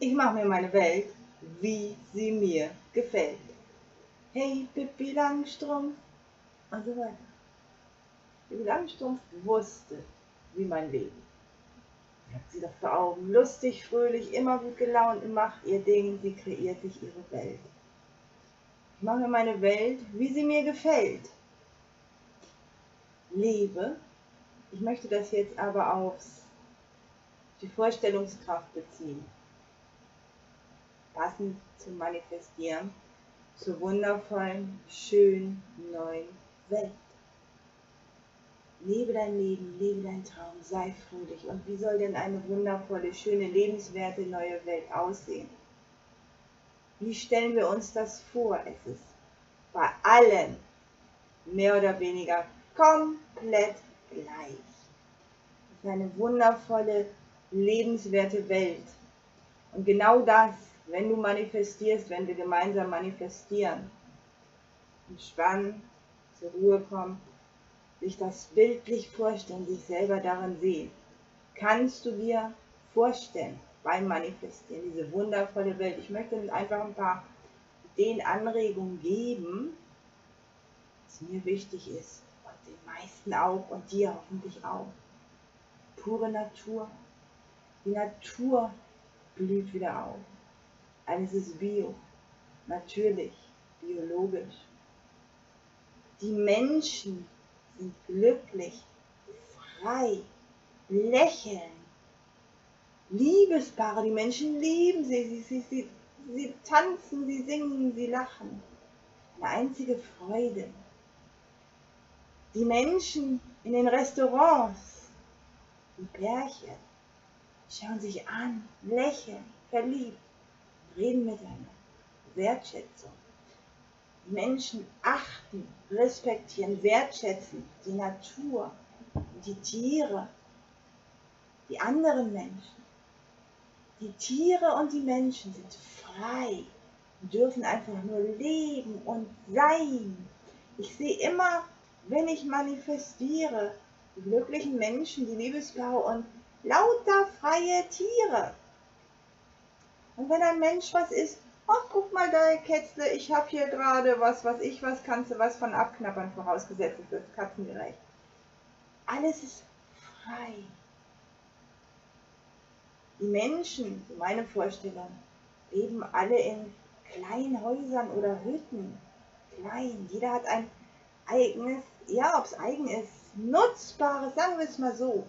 Ich mache mir meine Welt, wie sie mir gefällt. Hey, Pippi Langstrumpf und so weiter. Pippi Langstrumpf wusste, wie mein Leben. Ich habe sie doch vor Augen, lustig, fröhlich, immer gut gelaunt, macht ihr Ding, sie kreiert sich ihre Welt. Ich mache mir meine Welt, wie sie mir gefällt. Lebe. Ich möchte das jetzt aber auf die Vorstellungskraft beziehen. Passend zu manifestieren, zur wundervollen, schönen, neuen Welt. Lebe dein Leben, lebe deinen Traum, sei fröhlich. Und wie soll denn eine wundervolle, schöne, lebenswerte neue Welt aussehen? Wie stellen wir uns das vor? Es ist bei allen mehr oder weniger komplett gleich. Es ist eine wundervolle, lebenswerte Welt. Und genau das, wenn du manifestierst, wenn wir gemeinsam manifestieren, entspannen, zur Ruhe kommen, sich das bildlich vorstellen, sich selber darin sehen, kannst du dir vorstellen beim Manifestieren diese wundervolle Welt. Ich möchte uns einfach ein paar Ideen, Anregungen geben, was mir wichtig ist und den meisten auch und dir hoffentlich auch. Pure Natur, die Natur blüht wieder auf. Alles ist bio, natürlich, biologisch. Die Menschen sind glücklich, frei, lächeln. Liebespaare, die Menschen lieben sie tanzen, sie singen, sie lachen. Eine einzige Freude. Die Menschen in den Restaurants, die Pärchen, schauen sich an, lächeln, verliebt. Reden miteinander, Wertschätzung. Die Menschen achten, respektieren, wertschätzen die Natur, die Tiere, die anderen Menschen. Die Tiere und die Menschen sind frei und dürfen einfach nur leben und sein. Ich sehe immer, wenn ich manifestiere, die glücklichen Menschen, die Liebespaare und lauter freie Tiere. Und wenn ein Mensch was isst, ach guck mal da, Kätzle, ich habe hier gerade was kannst du was von abknabbern, vorausgesetzt ist das katzengerecht. Alles ist frei. Die Menschen, so meine Vorstellung, leben alle in kleinen Häusern oder Hütten. Klein, jeder hat ein eigenes, ja, ob es eigen ist, nutzbares, sagen wir es mal so.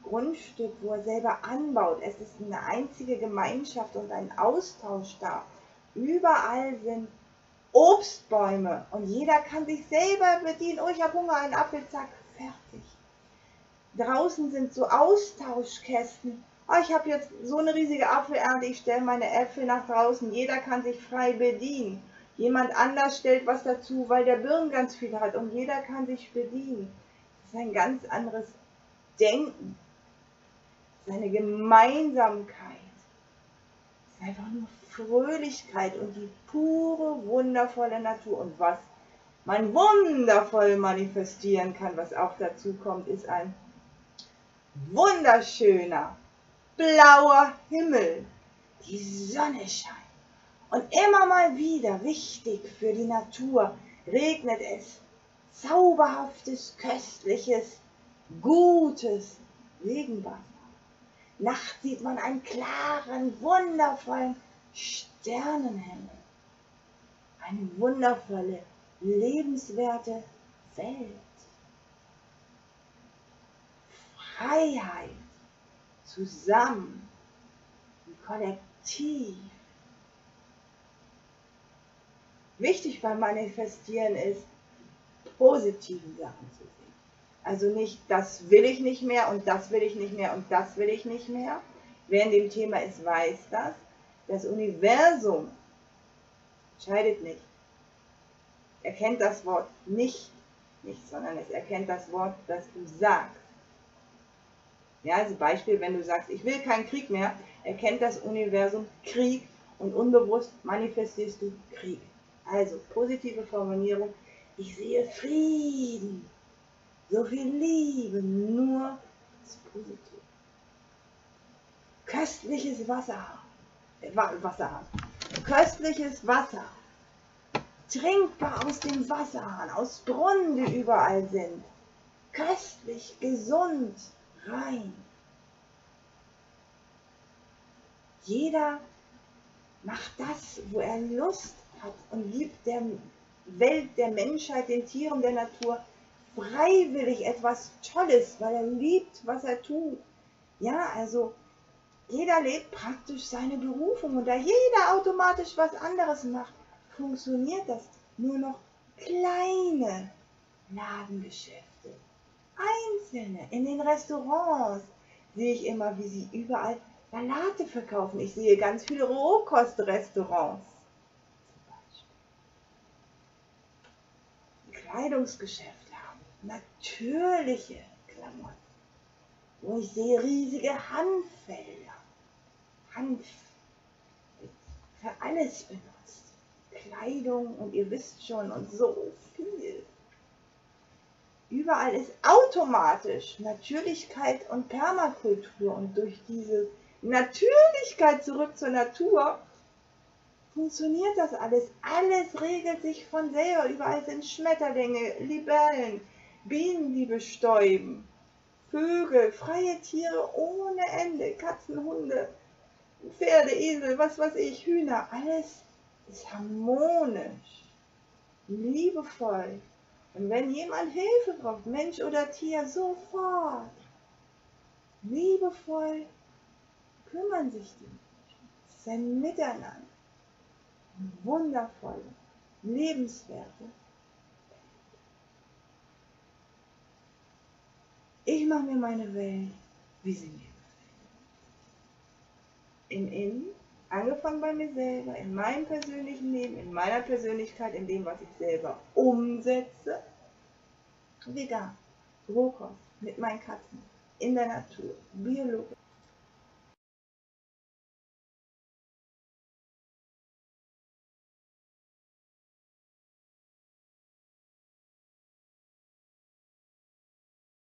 Grundstück, wo er selber anbaut. Es ist eine einzige Gemeinschaft und ein Austausch da. Überall sind Obstbäume und jeder kann sich selber bedienen. Oh, ich habe Hunger, einen Apfel, zack, fertig. Draußen sind so Austauschkästen. Oh, ich habe jetzt so eine riesige Apfelernte, ich stelle meine Äpfel nach draußen. Jeder kann sich frei bedienen. Jemand anders stellt was dazu, weil der Birnen ganz viel hat und jeder kann sich bedienen. Das ist ein ganz anderes Denken, seine Gemeinsamkeit, es ist einfach nur Fröhlichkeit und die pure, wundervolle Natur. Und was man wundervoll manifestieren kann, was auch dazu kommt, ist ein wunderschöner, blauer Himmel. Die Sonne scheint. Und immer mal wieder, wichtig für die Natur, regnet es zauberhaftes, köstliches, gutes Regenwasser. Nachts sieht man einen klaren, wundervollen Sternenhimmel. Eine wundervolle, lebenswerte Welt. Freiheit. Zusammen. Im Kollektiv. Wichtig beim Manifestieren ist, positiven Sachen zu sehen. Also nicht, das will ich nicht mehr und das will ich nicht mehr und das will ich nicht mehr. Wer in dem Thema ist, weiß das. Das Universum entscheidet nicht. Erkennt das Wort nicht, sondern es erkennt das Wort, das du sagst. Ja, also Beispiel, wenn du sagst, ich will keinen Krieg mehr, erkennt das Universum Krieg und unbewusst manifestierst du Krieg. Also positive Formulierung, ich sehe Frieden. So viel Liebe, nur das Positive. Köstliches Wasser, Wasserhahn. Köstliches Wasser. Trinkbar aus dem Wasserhahn, aus Brunnen, die überall sind. Köstlich, gesund, rein. Jeder macht das, wo er Lust hat und gibt der Welt, der Menschheit, den Tieren, der Natur freiwillig etwas Tolles, weil er liebt, was er tut. Ja, also jeder lebt praktisch seine Berufung und da jeder automatisch was anderes macht, funktioniert das nur noch kleine Ladengeschäfte. Einzelne in den Restaurants sehe ich immer, wie sie überall Salate verkaufen. Ich sehe ganz viele Rohkostrestaurants. Kleidungsgeschäfte haben natürliche Klamotten. Und ich sehe riesige Hanffelder. Hanf wird für alles benutzt. Kleidung und ihr wisst schon und so viel. Überall ist automatisch Natürlichkeit und Permakultur und durch diese Natürlichkeit zurück zur Natur funktioniert das alles. Alles regelt sich von selber. Überall sind Schmetterlinge, Libellen, Bienen, die bestäuben, Vögel, freie Tiere ohne Ende, Katzen, Hunde, Pferde, Esel, was weiß ich, Hühner. Alles ist harmonisch, liebevoll. Und wenn jemand Hilfe braucht, Mensch oder Tier, sofort. Liebevoll kümmern sich die Menschen. Es ist ein Miteinander. Eine wundervolle, lebenswerte. Ich mache mir meine Welt, wie sie mir gefällt. Im Innen, angefangen bei mir selber, in meinem persönlichen Leben, in meiner Persönlichkeit, in dem, was ich selber umsetze. Vegan, Rohkost, mit meinen Katzen, in der Natur, biologisch.